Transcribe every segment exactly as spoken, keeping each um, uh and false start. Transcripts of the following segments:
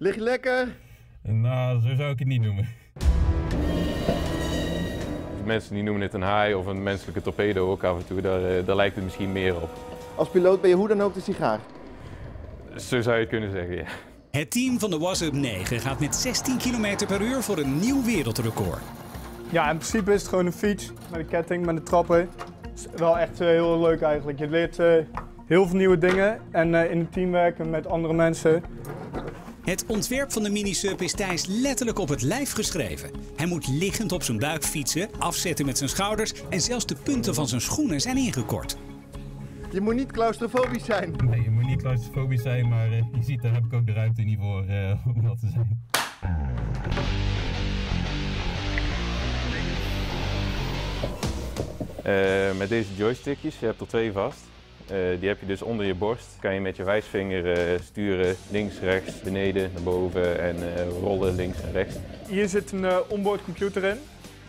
Lig je lekker? Nou, zo zou ik het niet noemen. Mensen die noemen het een haai of een menselijke torpedo ook af en toe, daar, daar lijkt het misschien meer op. Als piloot ben je hoe dan ook de sigaar? Zo zou je het kunnen zeggen, ja. Het team van de WASUB negen gaat met zestien kilometer per uur voor een nieuw wereldrecord. Ja, in principe is het gewoon een fiets met een ketting, met de trappen. Het is wel echt heel leuk eigenlijk. Je leert uh, heel veel nieuwe dingen en uh, in het team werken met andere mensen. Het ontwerp van de mini-sub is Thijs letterlijk op het lijf geschreven. Hij moet liggend op zijn buik fietsen, afzetten met zijn schouders en zelfs de punten van zijn schoenen zijn ingekort. Je moet niet claustrofobisch zijn. Nee, je moet niet claustrofobisch zijn, maar uh, je ziet, daar heb ik ook de ruimte niet voor uh, om dat te zijn. Uh, met deze joystickjes, je hebt er twee vast. Uh, die heb je dus onder je borst. Kan je met je wijsvinger uh, sturen links, rechts, beneden, naar boven en uh, rollen links en rechts. Hier zit een uh, onboard computer in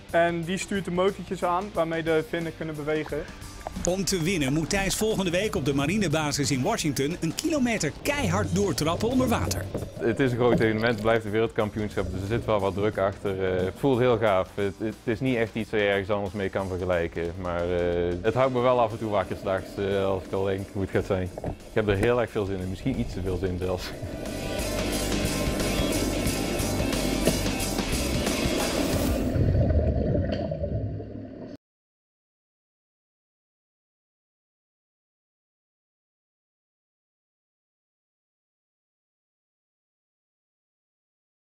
en die stuurt de motortjes aan waarmee de vinnen kunnen bewegen. Om te winnen moet Thijs volgende week op de marinebasis in Washington een kilometer keihard doortrappen onder water. Het is een groot evenement, het blijft een wereldkampioenschap, dus er zit wel wat druk achter. Uh, het voelt heel gaaf. Het, het is niet echt iets waar je ergens anders mee kan vergelijken. Maar uh, het houdt me wel af en toe wakker straks, uh, als ik al denk hoe het gaat zijn. Ik heb er heel erg veel zin in, misschien iets te veel zin zelfs.